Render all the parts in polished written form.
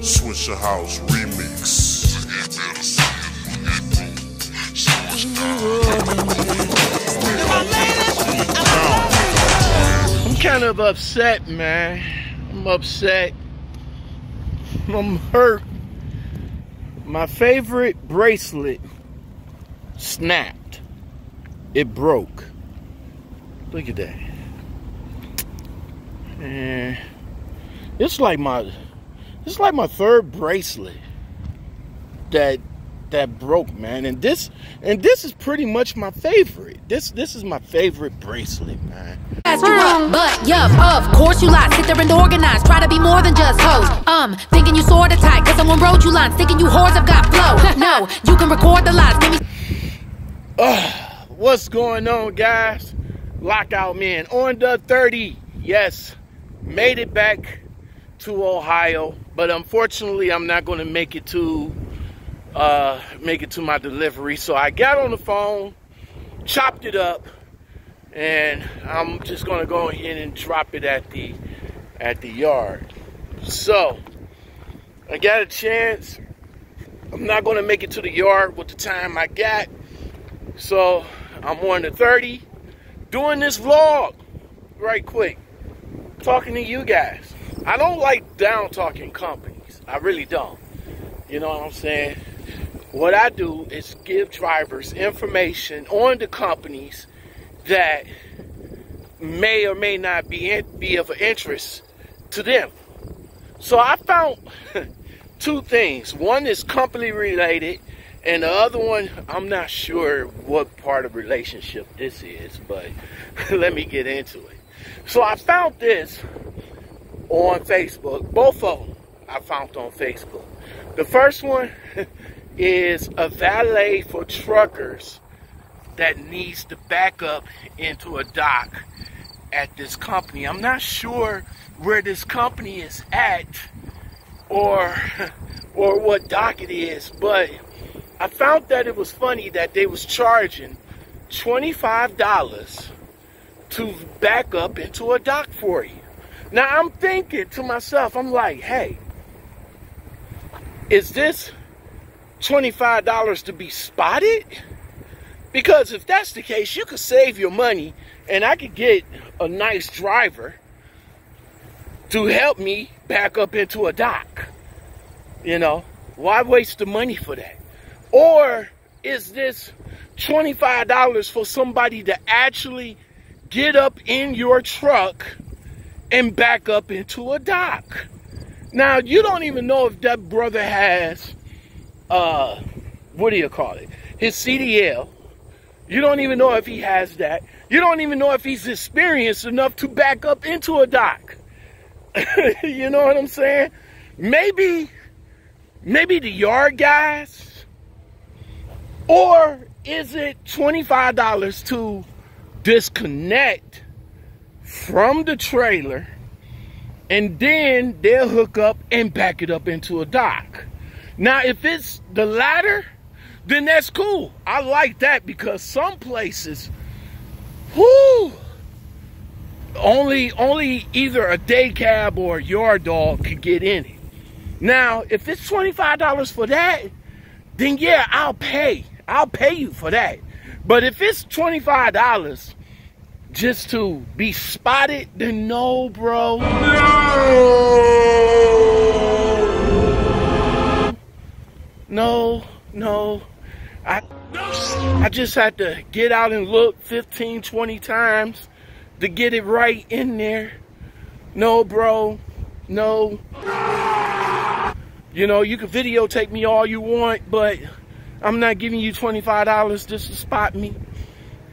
Swisha House Remix. I'm kind of upset, man. I'm upset. I'm hurt. My favorite bracelet snapped. It broke. Look at that. And it's like my third bracelet that broke, man. And this is pretty much my favorite. This is my favorite bracelet, man. But yup, of course you lie. Sit there and organize. Try to be more than just hoes. Thinking you sort of tight, cause I'm on road you lines. Thinking you whores have got flow. No, you can record the lies. What's going on, guys? Lockoutmen on the 30. Yes, made it back to Ohio, but unfortunately I'm not going to make it to my delivery. So I got on the phone, chopped it up, and I'm just going to go ahead and drop it at the yard. So I got a chance. I'm not going to make it to the yard with the time I got, so I'm on the 30 doing this vlog right quick, talking to you guys. I don't like down talking companies. I really don't. You know what I'm saying? What I do is give drivers information on the companies that may or may not be of interest to them. So I found two things. One is company related, and the other one, I'm not sure what part of relationship this is, but let me get into it. So I found this on Facebook. Both of them I found on Facebook. The first one is a valet for truckers that needs to back up into a dock at this company. I'm not sure where this company is at or what dock it is, but I found that it was funny that they was charging $25 to back up into a dock for you. Now I'm thinking to myself, I'm like, hey, is this $25 to be spotted? Because if that's the case, you could save your money and I could get a nice driver to help me back up into a dock. You know, why waste the money for that? Or is this $25 for somebody to actually get up in your truck and back up into a dock? Now, you don't even know if that brother has, his CDL. You don't even know if he has that. You don't even know if he's experienced enough to back up into a dock. You know what I'm saying? Maybe the yard guys. Or is it $25 to disconnect from the trailer, and then they'll hook up and back it up into a dock? Now, if it's the latter, then that's cool. I like that, because some places, whoo, only either a day cab or a yard dog could get in it. Now, if it's $25 for that, then yeah, I'll pay you for that. But if it's $25 just to be spotted, then no, bro. No. I just had to get out and look 15, 20 times to get it right in there. No, bro. No. You know, you can videotape me all you want, but I'm not giving you $25 just to spot me.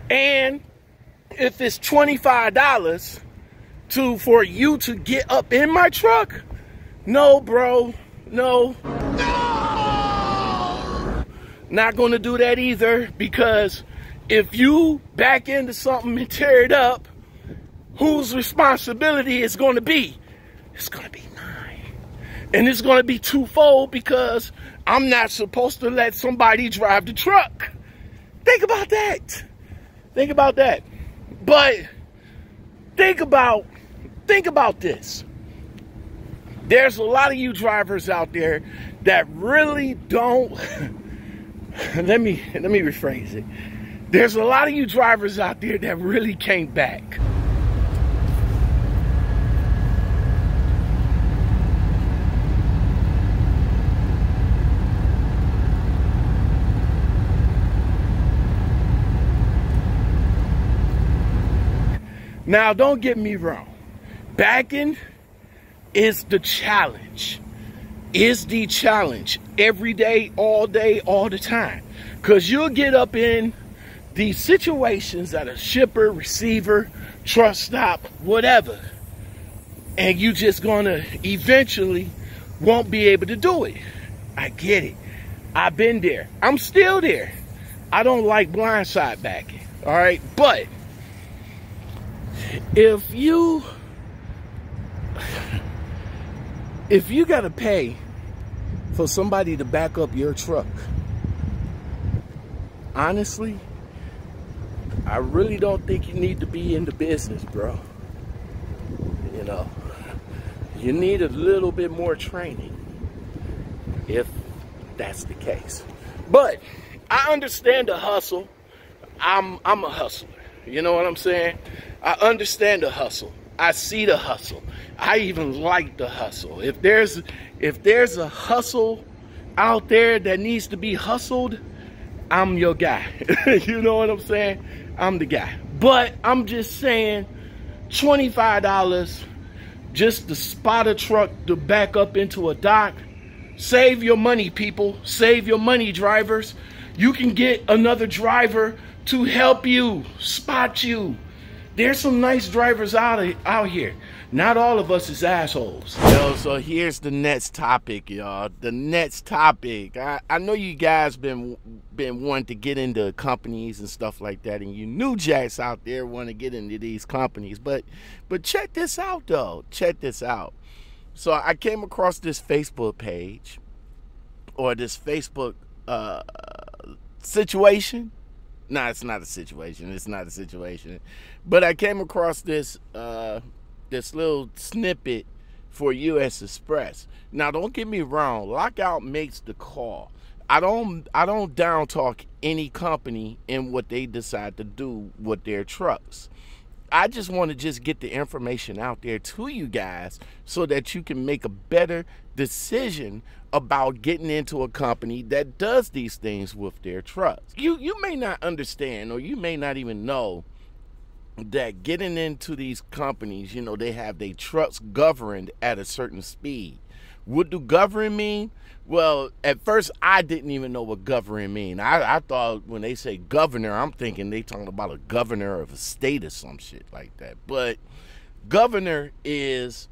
And if it's $25 for you to get up in my truck, no, bro, no. Not gonna do that either, because if you back into something and tear it up, whose responsibility is gonna be? It's gonna be mine. And it's gonna be twofold, because I'm not supposed to let somebody drive the truck. Think about that. Think about that. But think about this. There's a lot of you drivers out there that really don't, let me rephrase it. There's a lot of you drivers out there that really can't back. Now, don't get me wrong. Backing is the challenge. It's the challenge every day, all the time. Because you'll get up in these situations at a shipper, receiver, truck stop, whatever. And you just gonna eventually won't be able to do it. I get it. I've been there. I'm still there. I don't like blindside backing. All right. But if you gotta pay for somebody to back up your truck, honestly, I really don't think you need to be in the business, bro. You know, you need a little bit more training if that's the case. But I understand the hustle. I'm a hustler. You know what I'm saying? I understand the hustle. I see the hustle. I even like the hustle. If there's a hustle out there that needs to be hustled, I'm your guy. You know what I'm saying? I'm the guy. But I'm just saying, $25 just to spot a truck to back up into a dock. Save your money, people. Save your money, drivers. You can get another driver to help you, spot you. There's some nice drivers out here. Not all of us is assholes. Yo, so here's the next topic, y'all. The next topic. I know you guys been wanting to get into companies and stuff like that, and you new jacks out there want to get into these companies. But check this out, though. Check this out. So I came across this Facebook page, or this Facebook situation. No, it's not a situation. It's not a situation. But I came across this this little snippet for U.S. Xpress. Now, don't get me wrong. Lockout makes the call. I don't down talk any company in what they decide to do with their trucks. I just want to just get the information out there to you guys so that you can make a better decision about getting into a company that does these things with their trucks. You may not understand, or you may not even know, that getting into these companies, you know, they have their trucks governed at a certain speed. What do govern mean? Well, at first, I didn't even know what govern mean. I thought when they say governor, I'm thinking they talking about a governor of a state or some shit like that. But governor is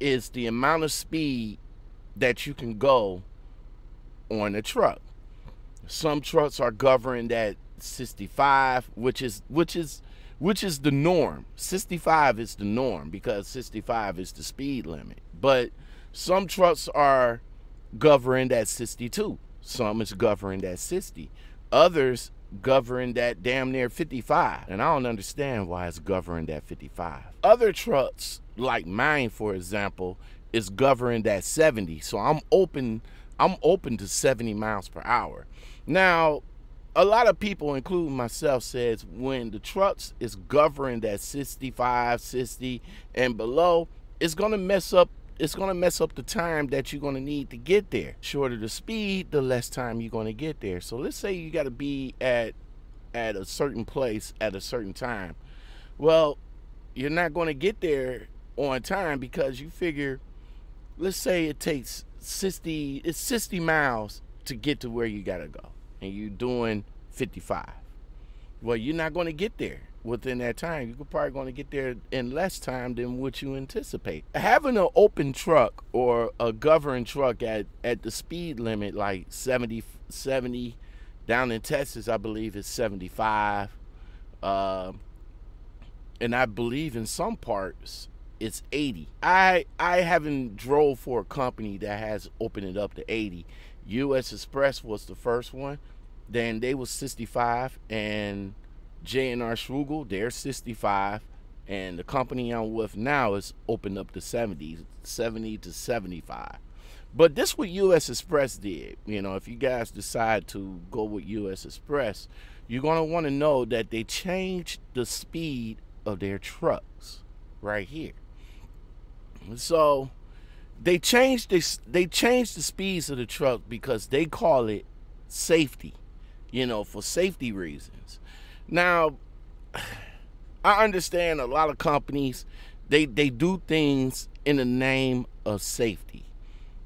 the amount of speed that you can go on a truck. Some trucks are governed at 65, which is the norm. 65 is the norm because 65 is the speed limit. But some trucks are governed at 62. Some is governed at 60. Others governed at damn near 55. And I don't understand why it's governed at 55. Other trucks, like mine, for example, is governed at 70. So I'm open to 70 miles per hour. Now, a lot of people, including myself, says when the trucks is governed at 65, 60, and below, it's going to mess up. It's going to mess up the time that you're going to need to get there. Shorter the speed, the less time you're going to get there. So let's say you got to be at a certain place at a certain time. Well, you're not going to get there on time because you figure, let's say it takes 60, it's 60 miles to get to where you got to go, and you're doing 55. Well, you're not going to get there within that time. You're probably going to get there in less time than what you anticipate. Having an open truck or a governed truck at the speed limit, like 70, down in Texas, I believe is 75. And I believe in some parts it's 80. I haven't drove for a company that has opened it up to 80. U.S. Xpress was the first one. Then they was 65, and J and R Schugel, they're 65, And the company I'm with now is opened up to 70 to 75. But this is what U.S. Xpress did. You know, if you guys decide to go with U.S. Xpress, you're going to want to know that they changed the speed of their trucks right here. So they changed the speeds of the truck because they call it safety, you know, for safety reasons. Now, I understand a lot of companies, they do things in the name of safety.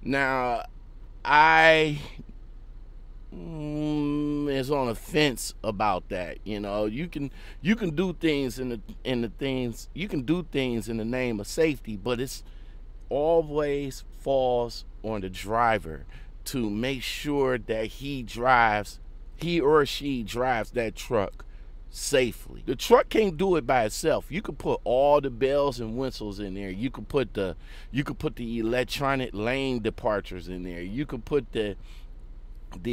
Now, I is on the fence about that. You know, you can do things in the name of safety, but it's always falls on the driver to make sure that he or she drives that truck safely. The truck can't do it by itself. You can put all the bells and whistles in there. You can put the electronic lane departures in there. You can put the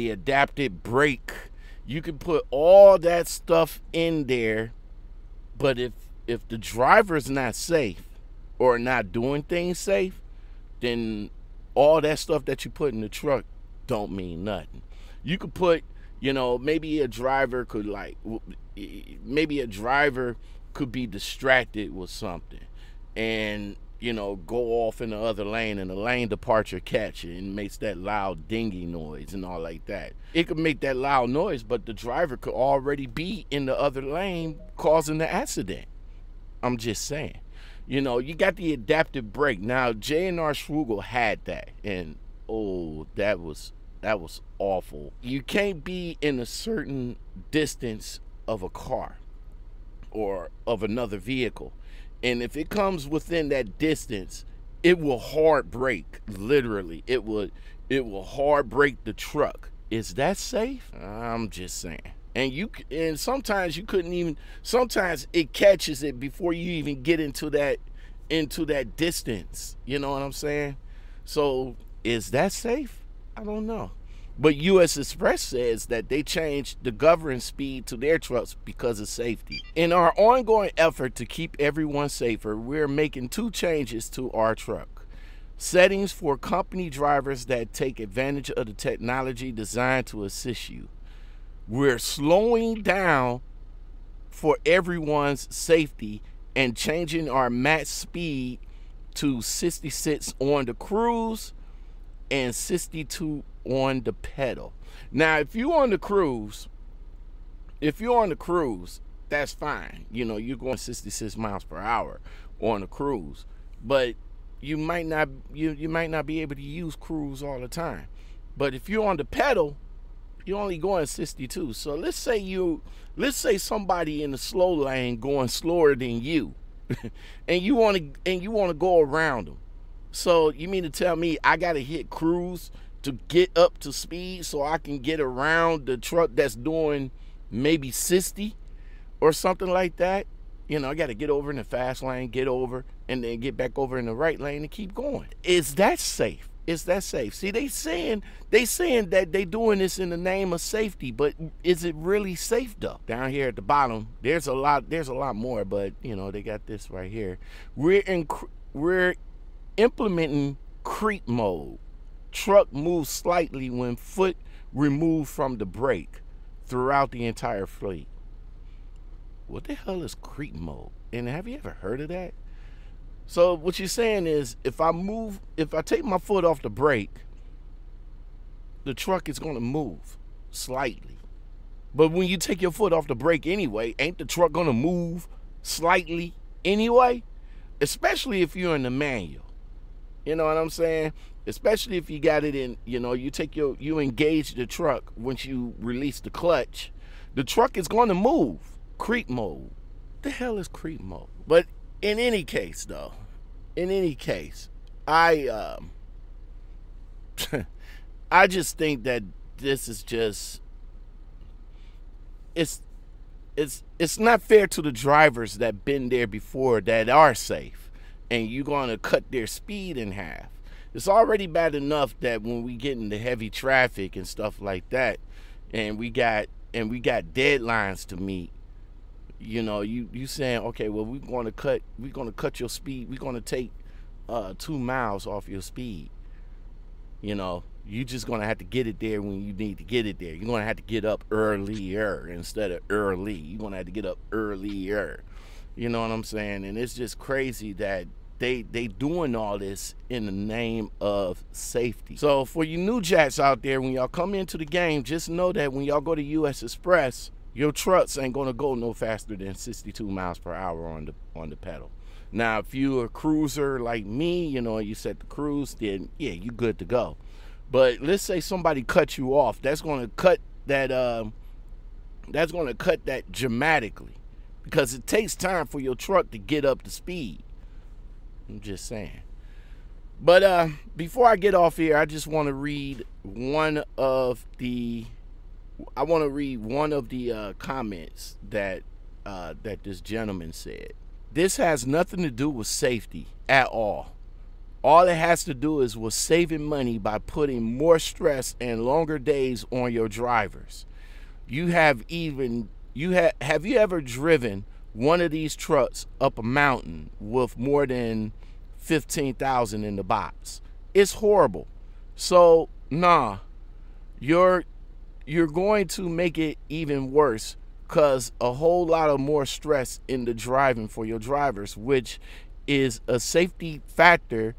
adaptive brake. You can put all that stuff in there. But if the driver's not safe or not doing things safe, then all that stuff that you put in the truck don't mean nothing. You could put, you know, maybe a driver could be distracted with something and, you know, go off in the other lane and the lane departure catch it and makes that loud dingy noise and all like that. It could make that loud noise, but the driver could already be in the other lane causing the accident. I'm just saying. You know, you got the adaptive brake. Now, J and R Schugel had that, and oh, that was awful. You can't be in a certain distance of a car or of another vehicle, and if it comes within that distance, it will hard brake. Literally, it will hard brake the truck. Is that safe? I'm just saying. And sometimes you couldn't even, sometimes it catches it before you even get into that distance. You know what I'm saying? So is that safe? I don't know. But U.S. Xpress says that they changed the governing speed to their trucks because of safety. In our ongoing effort to keep everyone safer, we're making two changes to our truck. Settings for company drivers that take advantage of the technology designed to assist you. We're slowing down for everyone's safety and changing our max speed to 66 on the cruise and 62 on the pedal. Now, if you're on the cruise, that's fine. You know, you're going 66 miles per hour on the cruise, but you might not be able to use cruise all the time. But if you're on the pedal, you're only going 62. So let's say somebody in the slow lane going slower than you, and you want to go around them. So you mean to tell me I got to hit cruise to get up to speed so I can get around the truck that's doing maybe 60 or something like that? You know, I got to get over in the fast lane, get over, and then get back over in the right lane and keep going. Is that safe? Is that safe? See, they saying that they doing this in the name of safety, but is it really safe though? Down here at the bottom, there's a lot more, but you know, they got this right here. We're implementing creep mode. Truck moves slightly when foot removed from the brake throughout the entire fleet. What the hell is creep mode? And have you ever heard of that? So what you're saying is if I take my foot off the brake, the truck is going to move slightly. But when you take your foot off the brake anyway, ain't the truck going to move slightly anyway? Especially if you're in the manual. You know what I'm saying? Especially if you got it in, you know, you engage the truck once you release the clutch. The truck is going to move. Creep mode. What the hell is creep mode? But in any case, though, I just think that this is just, it's not fair to the drivers that been there before that are safe, and you're going to cut their speed in half. It's already bad enough that when we get into heavy traffic and stuff like that, and we got deadlines to meet, You know, you saying, okay, well, we're going to cut your speed. We're going to take 2 miles off your speed. You know, you're just going to have to get it there when you need to get it there. You're going to have to get up earlier instead of early. You're going to have to get up earlier. You know what I'm saying? And it's just crazy that they doing all this in the name of safety. So for you new jacks out there, when y'all come into the game, just know that when y'all go to U.S. Xpress, your trucks ain't gonna go no faster than 62 miles per hour on the pedal. Now, if you're a cruiser like me, you know, you set the cruise, then yeah, you good to go. But let's say somebody cuts you off. That's gonna cut that. That's gonna cut that dramatically, because it takes time for your truck to get up to speed. I'm just saying. But before I get off here, I just want to read one of the. Comments that this gentleman said. This has nothing to do with safety at all. All it has to do is with saving money by putting more stress and longer days on your drivers. Have you ever driven one of these trucks up a mountain with more than 15,000 in the box? It's horrible. So nah, you're going to make it even worse, because a whole lot of more stress in the driving for your drivers, which is a safety factor.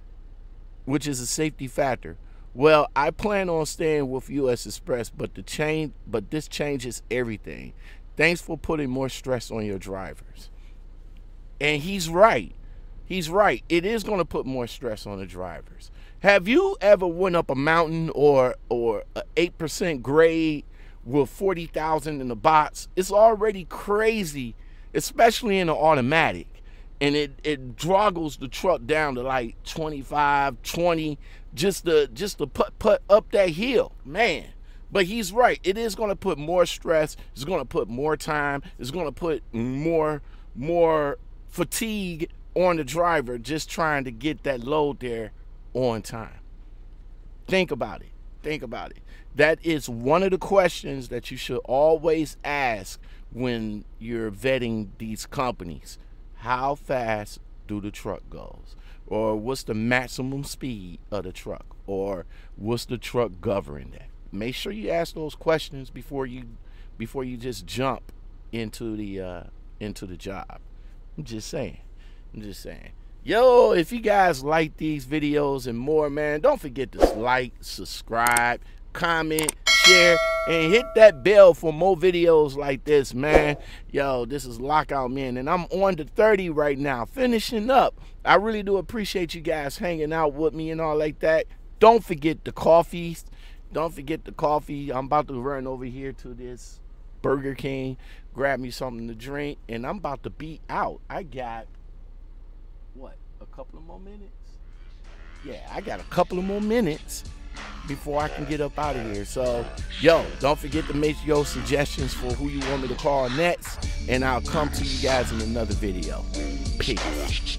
Well, I plan on staying with U.S. Xpress, but this changes everything. Thanks for putting more stress on your drivers. And he's right. He's right. It is going to put more stress on the drivers. Have you ever went up a mountain or an 8% grade with 40,000 in the box? It's already crazy, especially in the automatic. And it droggles the truck down to like 25, 20, just to putt up that hill, man. But he's right. It is going to put more stress. It's going to put more time. It's going to put more fatigue on the driver, just trying to get that load there on time. Think about it. Think about it. That is one of the questions that you should always ask when you're vetting these companies. How fast do the truck goes? Or what's the maximum speed of the truck? Or what's the truck governing that? Make sure you ask those questions before you just jump into the job. I'm just saying. Yo, if you guys like these videos and more, man, don't forget to like, subscribe, comment, share, and hit that bell for more videos like this, man. Yo, this is Lockoutmen, and I'm on to 30 right now, finishing up. I really do appreciate you guys hanging out with me and all like that. Don't forget the coffees. Don't forget the coffee. I'm about to run over here to this Burger King, grab me something to drink, and I'm about to be out. I got... what, a couple of more minutes? Yeah, I got a couple of more minutes before I can get up out of here. So, yo, don't forget to make your suggestions for who you want me to call next, and I'll come to you guys in another video. Peace.